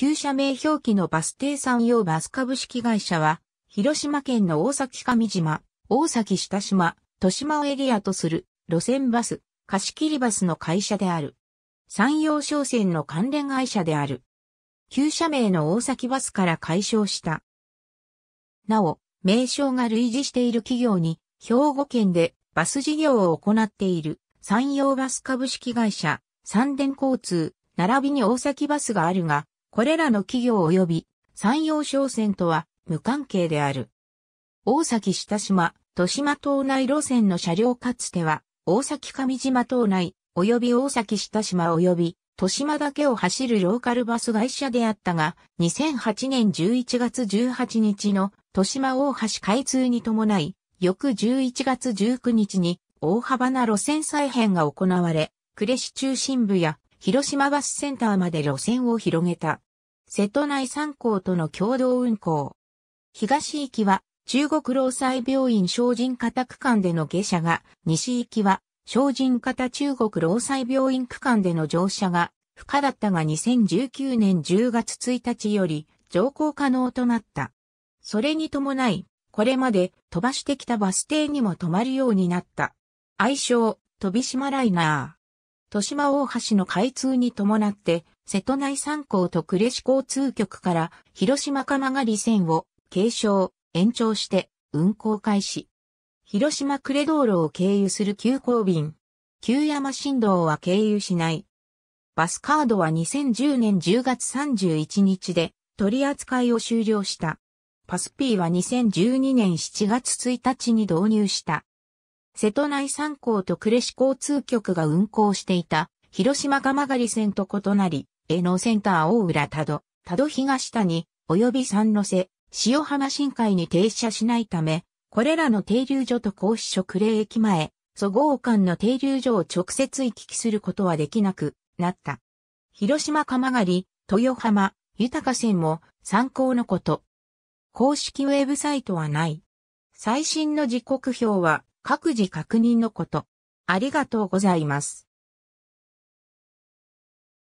旧社名表記のバス停山陽バス株式会社は、広島県の大崎上島、大崎下島、豊島をエリアとする路線バス、貸切バスの会社である。山陽商船の関連会社である。旧社名の大崎バスから改称した。なお、名称が類似している企業に、兵庫県でバス事業を行っている山陽バス株式会社、三電交通、並びに大崎バスがあるが、これらの企業及び山陽商船とは無関係である。大崎下島、豊島島内路線の車両かつては大崎上島島内及び大崎下島及び豊島だけを走るローカルバス会社であったが、2008年11月18日の豊島大橋開通に伴い、翌11月19日に大幅な路線再編が行われ、呉市中心部や広島バスセンターまで路線を広げた。瀬戸内3港との共同運行。東行きは中国労災病院省人方区間での下車が、西行きは省人方中国労災病院区間での乗車が不可だったが2019年10月1日より乗降可能となった。それに伴い、これまで飛ばしてきたバス停にも止まるようになった。愛称、飛島ライナー。豊島大橋の開通に伴って、瀬戸内3港と呉市交通局から広島蒲刈線を継承、延長して運行開始。広島呉道路を経由する急行便。旧山新道は経由しない。バスカードは2010年10月31日で取り扱いを終了した。パス P は2012年7月1日に導入した。瀬戸内3港と呉市交通局が運行していた広島蒲刈線と異なり、江ノセンター大浦多度東谷、及び三ノ瀬、塩浜深海に停車しないため、これらの停留所と甲府所呉駅前、そごう間の停留所を直接行き来することはできなくなった。広島蒲刈、豊浜、豊線も参考のこと。公式ウェブサイトはない。最新の時刻表は、各自確認のこと。ありがとうございます。